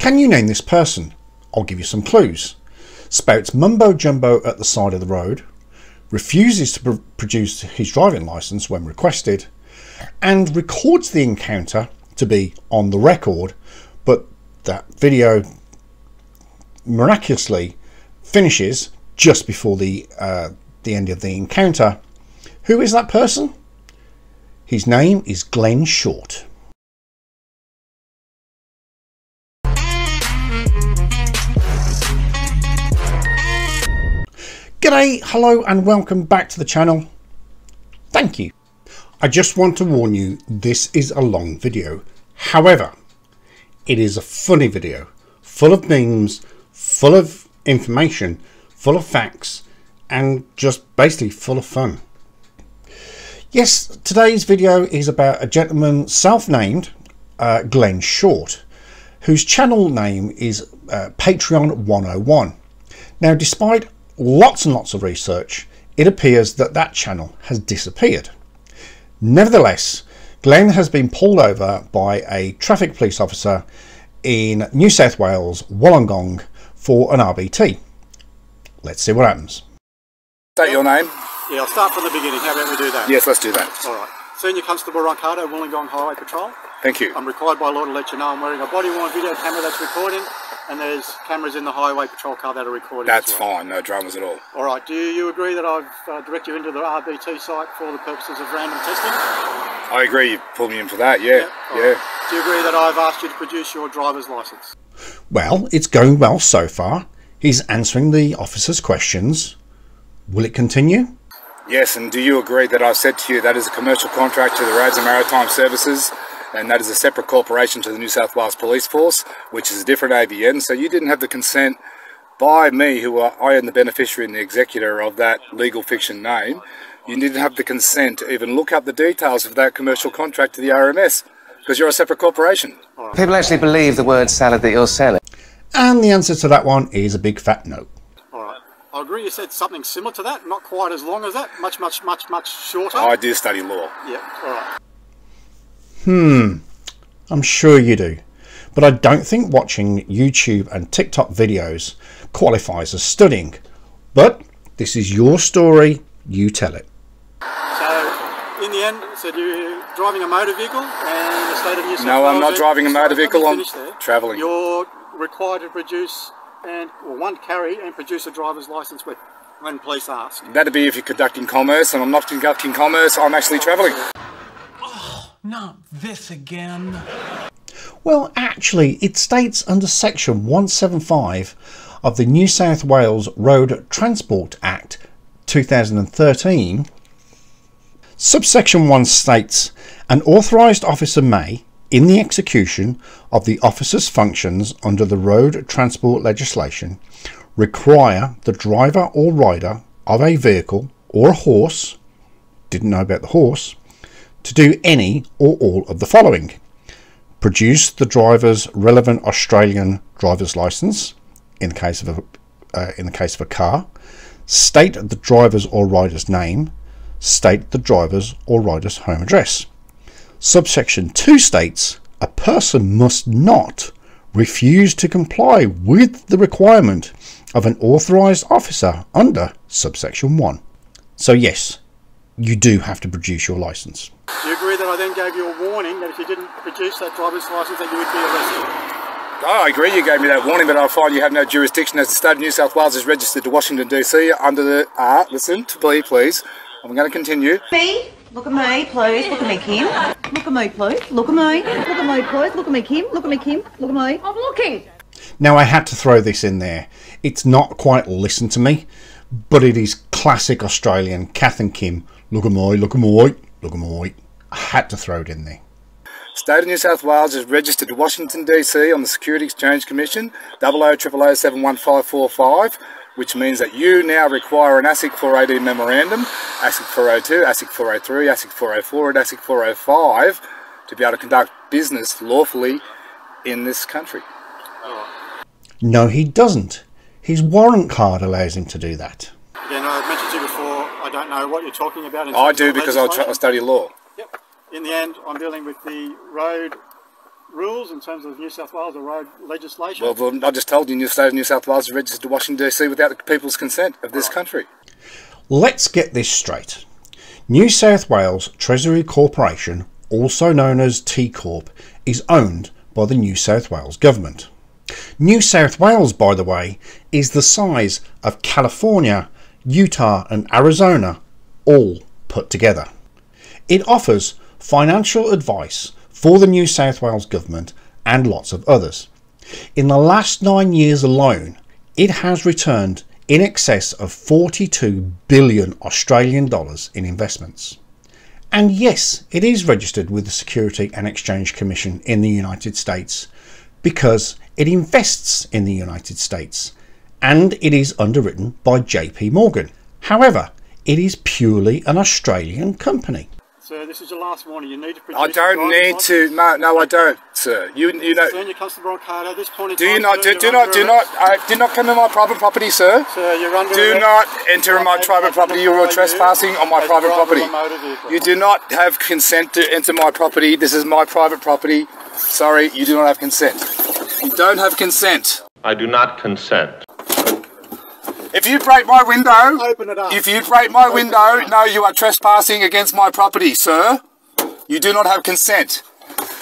Can you name this person? I'll give you some clues. Spouts mumbo jumbo at the side of the road, refuses to produce his driving licence when requested, and records the encounter to be on the record, but that video miraculously finishes just before the end of the encounter. Who is that person? His name is Glenn Short. G'day, hello and welcome back to the channel. Thank you. I just want to warn you, this is a long video. However, it is a funny video, full of memes, full of information, full of facts, and just basically full of fun. Yes, today's video is about a gentleman self-named Glenn Short, whose channel name is Patreon 101. Now, despite lots and lots of research, it appears that that channel has disappeared. Nevertheless, Glenn has been pulled over by a traffic police officer in New South Wales, Wollongong, for an RBT. Let's see what happens. State your name. Yeah, I'll start from the beginning. How about we do that? Yes, let's do that. All right. Senior Constable Roncardo, Wollongong Highway Patrol. Thank you. I'm required by law to let you know I'm wearing a body-worn video camera that's recording, and there's cameras in the highway patrol car that are recording. That's well. Fine, no dramas at all. All right, do you agree that I've directed you into the RBT site for the purposes of random testing? I agree, you pulled me in for that, yeah. Yeah. Right. Do you agree that I've asked you to produce your driver's licence? Well, it's going well so far. He's answering the officer's questions. Will it continue? Yes, and do you agree that I've said to you that is a commercial contract to the Roads and Maritime Services, and that is a separate corporation to the New South Wales Police Force, which is a different ABN, so you didn't have the consent by me, who I am the beneficiary and the executor of that legal fiction name. You didn't have the consent to even look up the details of that commercial contract to the RMS, because you're a separate corporation. People actually believe the word salad that you're selling. And the answer to that one is a big fat no. I agree you said something similar to that, not quite as long as that, much shorter. I do study law. Yeah, all right. I'm sure you do, but I don't think watching YouTube and TikTok videos qualifies as studying. But this is your story, you tell it. So, in the end, it said you're driving a motor vehicle and the state of New South Wales. No, I'm not driving a motor vehicle, I'm travelling. You're required to produce carry and produce a driver's licence when police ask. That'd be if you're conducting commerce, and I'm not conducting commerce, I'm actually travelling. Not this again. Well, actually, it states under section 175 of the New South Wales Road Transport Act 2013. Subsection 1 states, an authorised officer may, in the execution of the officer's functions under the road transport legislation, require the driver or rider of a vehicle or a horse, didn't know about the horse, to do any or all of the following: produce the driver's relevant Australian driver's licence, in the case of a car, state the driver's or rider's name, state the driver's or rider's home address. Subsection 2 states a person must not refuse to comply with the requirement of an authorised officer under subsection 1. So yes, you do have to produce your licence. Do you agree that I then gave you a warning that if you didn't produce that driver's licence that you would be arrested? Oh, I agree you gave me that warning, but I find you have no jurisdiction as the state of New South Wales is registered to Washington DC under the... listen to me, please. I'm going to continue. Me? Look at me, please. Look at me, Kim. Look at me, please. Look at me. Look at me, please. Look at me, Kim. Look at me, Kim. Look at me. I'm looking. Now, I had to throw this in there. It's not quite listen to me, but it is classic Australian Kath and Kim. Look at me, look at me, look at me. I had to throw it in there. State of New South Wales is registered to Washington DC on the Security Exchange Commission 0000071545, which means that you now require an ASIC 418 memorandum, ASIC 402, ASIC 403, ASIC 404 and ASIC 405 to be able to conduct business lawfully in this country. Oh. No, he doesn't. His warrant card allows him to do that. Again, I've mentioned to you before, I don't know what you're talking about. I do, because I study law. Yep. In the end, I'm dealing with the Road rules in terms of New South Wales, the road legislation. Well, I just told you, the state of New South Wales is registered to Washington DC without the people's consent of this country. Let's get this straight. New South Wales Treasury Corporation, also known as T Corp, is owned by the New South Wales government. New South Wales, by the way, is the size of California, Utah and Arizona, all put together. It offers financial advice for the New South Wales government and lots of others. In the last 9 years alone, it has returned in excess of 42 billion Australian dollars in investments. And yes, it is registered with the Security and Exchange Commission in the United States because it invests in the United States, and it is underwritten by JP Morgan. However, it is purely an Australian company. Sir, this is your last warning. You need to produce... I don't need to. No, I don't, sir. You know... Senior Constable Roncardo, this point in time... Do not come in my private property, sir. Sir, you're under... Do not enter my private property. You're trespassing on my private property. You do not have consent to enter my property. This is my private property. Sorry, you do not have consent. You don't have consent. I do not consent. If you break my window, open it up. If you break my window, no, you are trespassing against my property, sir. You do not have consent.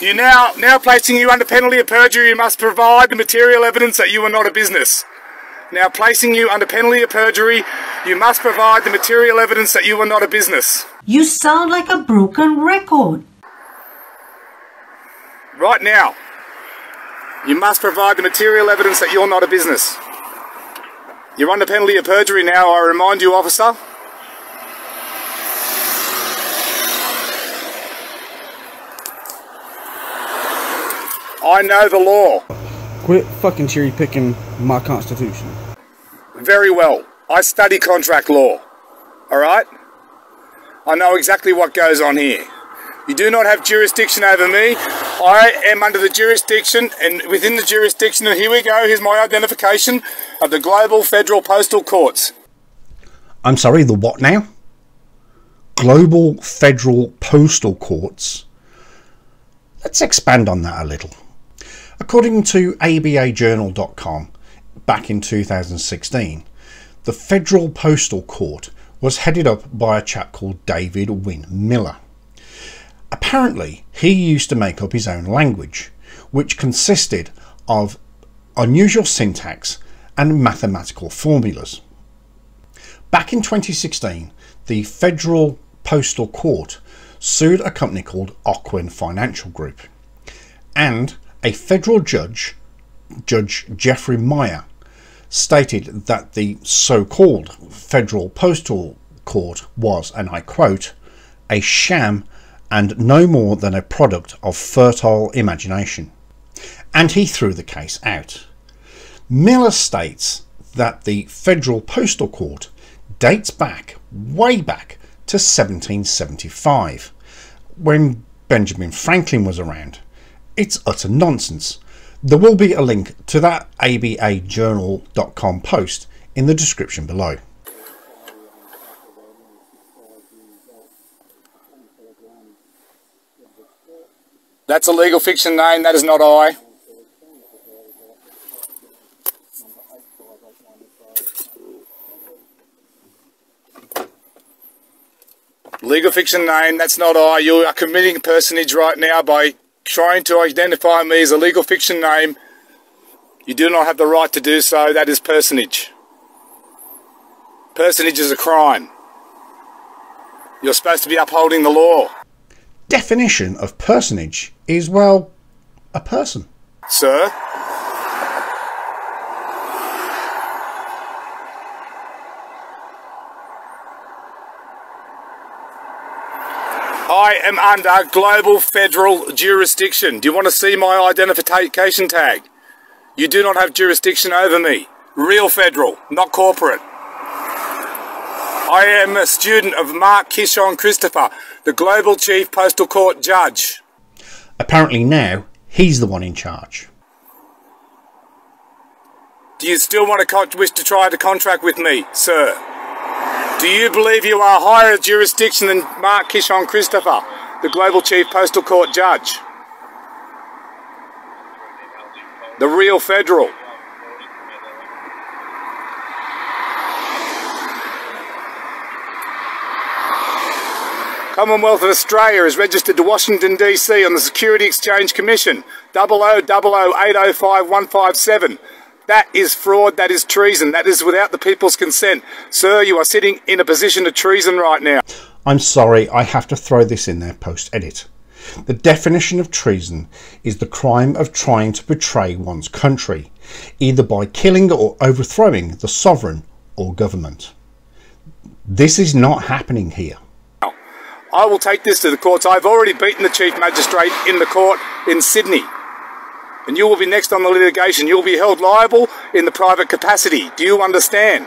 You now placing you under penalty of perjury. You must provide material evidence that you are not a business. Now placing you under penalty of perjury, you must provide the material evidence that you are not a business. You sound like a broken record. Right now, you must provide the material evidence that you're not a business. You're under penalty of perjury now, I remind you, officer. I know the law. Quit fucking cherry picking my constitution. Very well. I study contract law. Alright? I know exactly what goes on here. You do not have jurisdiction over me. I am under the jurisdiction, and within the jurisdiction, and here we go, here's my identification of the Global Federal Postal Courts. I'm sorry, the what now? Global Federal Postal Courts? Let's expand on that a little. According to ABAJournal.com, back in 2016, the Federal Postal Court was headed up by a chap called David Wynn Miller. Apparently, he used to make up his own language, which consisted of unusual syntax and mathematical formulas. Back in 2016, the Federal Postal Court sued a company called Ocwen Financial Group, and a federal judge, Judge Jeffrey Meyer, stated that the so-called Federal Postal Court was, and I quote, a sham and no more than a product of fertile imagination, and he threw the case out. Miller states that the Federal Postal Court dates back, way back to 1775, when Benjamin Franklin was around. It's utter nonsense. There will be a link to that ABAJournal.com post in the description below. That's a legal fiction name, that is not I. Legal fiction name, that's not I. You are committing personage right now by trying to identify me as a legal fiction name. You do not have the right to do so, that is personage. Personage is a crime. You're supposed to be upholding the law. Definition of personage is, well, a person. Sir? I am under global federal jurisdiction. Do you want to see my identification tag? You do not have jurisdiction over me. Real federal, not corporate. I am a student of Mark Kishon Christopher, the Global Chief Postal Court Judge. Apparently now, he's the one in charge. Do you still want to wish to try to contract with me, sir? Do you believe you are higher jurisdiction than Mark Kishon Christopher, the Global Chief Postal Court Judge? The real federal. Commonwealth of Australia is registered to Washington DC on the Security Exchange Commission 0000805157. That is fraud, that is treason, that is without the people's consent. Sir, you are sitting in a position of treason right now. I'm sorry, I have to throw this in there post-edit. The definition of treason is the crime of trying to betray one's country, either by killing or overthrowing the sovereign or government. This is not happening here. I will take this to the courts. I've already beaten the Chief Magistrate in the court in Sydney. And you will be next on the litigation. You will be held liable in the private capacity. Do you understand?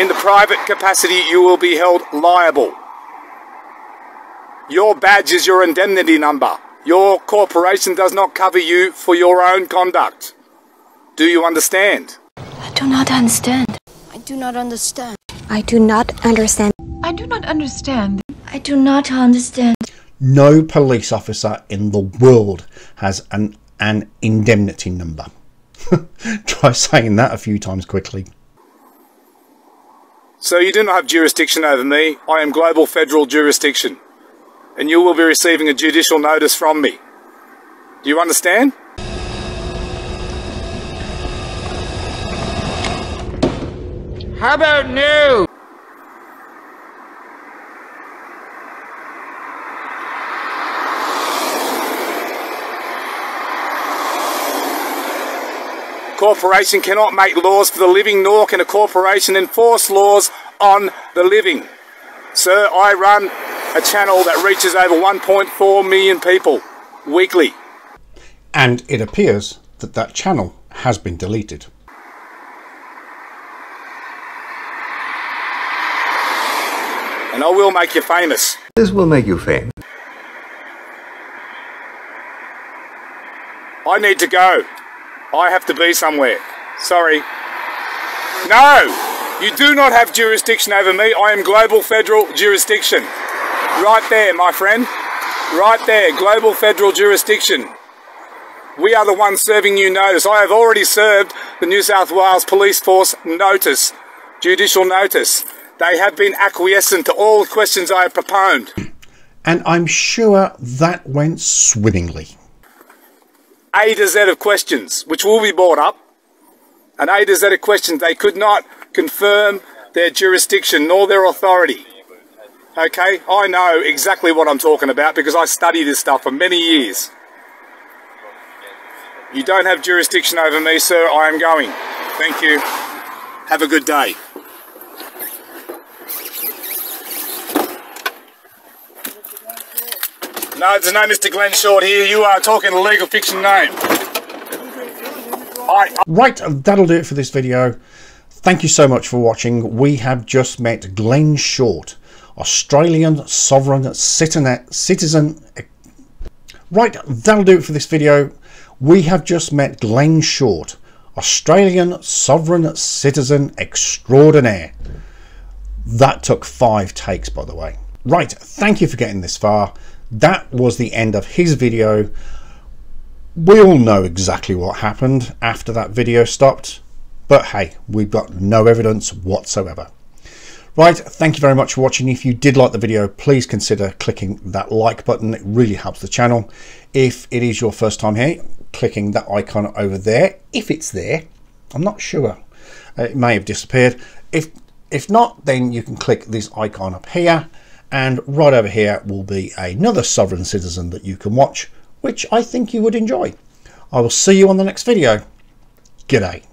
In the private capacity, you will be held liable. Your badge is your indemnity number. Your corporation does not cover you for your own conduct. Do you understand? I do not understand. I do not understand. I do not understand. I do not understand. I do not understand. No police officer in the world has an indemnity number. Try saying that a few times quickly. So you do not have jurisdiction over me. I am global federal jurisdiction. And you will be receiving a judicial notice from me. Do you understand? How about new? Corporation cannot make laws for the living, nor can a corporation enforce laws on the living. Sir, I run a channel that reaches over 1.4 million people weekly. And it appears that that channel has been deleted. And I will make you famous. This will make you famous. I need to go. I have to be somewhere. Sorry. No! You do not have jurisdiction over me. I am global federal jurisdiction. Right there, my friend. Right there, global federal jurisdiction. We are the ones serving you notice. I have already served the New South Wales Police Force notice, judicial notice. They have been acquiescent to all the questions I have proposed. And I'm sure that went swimmingly. A to Z of questions, which will be brought up, and A to Z of questions, they could not confirm their jurisdiction nor their authority. Okay, I know exactly what I'm talking about because I study this stuff for many years. You don't have jurisdiction over me, sir. I am going. Thank you. Have a good day. No, there's no Mr. Glenn Short here. You are talking a legal fiction name. Right, that'll do it for this video. Thank you so much for watching. We have just met Glenn Short, Australian sovereign citizen. Right, that'll do it for this video. We have just met Glenn Short, Australian sovereign citizen extraordinaire. That took 5 takes, by the way. Right, thank you for getting this far. That was the end of his video. We all know exactly what happened after that video stopped, but hey, we've got no evidence whatsoever. Right, thank you very much for watching. If you did like the video, please consider clicking that like button. It really helps the channel. If it is your first time here, clicking that icon over there, if it's there, I'm not sure. It may have disappeared. If not, then you can click this icon up here. And right over here will be another sovereign citizen that you can watch, which I think you would enjoy. I will see you on the next video. G'day.